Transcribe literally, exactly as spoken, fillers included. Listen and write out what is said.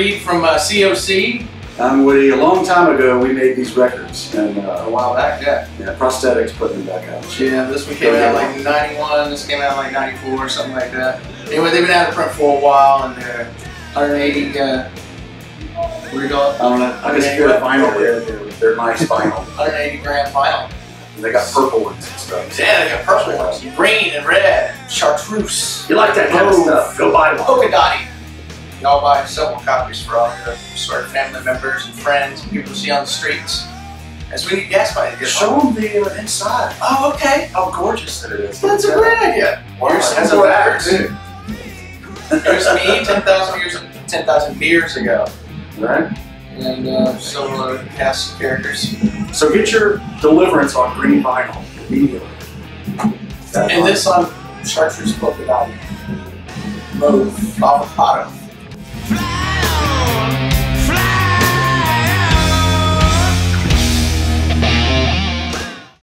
Reed from uh, C O C. I'm Woody. A long time ago, we made these records, and uh, a while back, yeah. Yeah, Prosthetics put them back out. Yeah, this one came out like ninety-one. This came out like ninety-four, or something like that. Anyway, they've been out of print for a while, and they're one eighty. Uh, what do you call it? I don't know. I just hear a vinyl there. They're, they're nice vinyl. one eighty gram vinyl. And they got purple ones and stuff. Yeah, they got purple ones. Green and red, chartreuse. You like that kind of stuff? Go buy one. Polka dotty. Y'all buy several copies for all your sort of family members and friends and people see on the streets. As we need gas money to get Show them the uh, inside. Oh, okay. How gorgeous that it is. That's a great idea. Or it has a back, too. There's me ten thousand beers ago. Right. And uh, solo cast characters. So get your Deliverance on green vinyl immediately. And this on Chartreuse Polka Dotty. Mauve Avocado.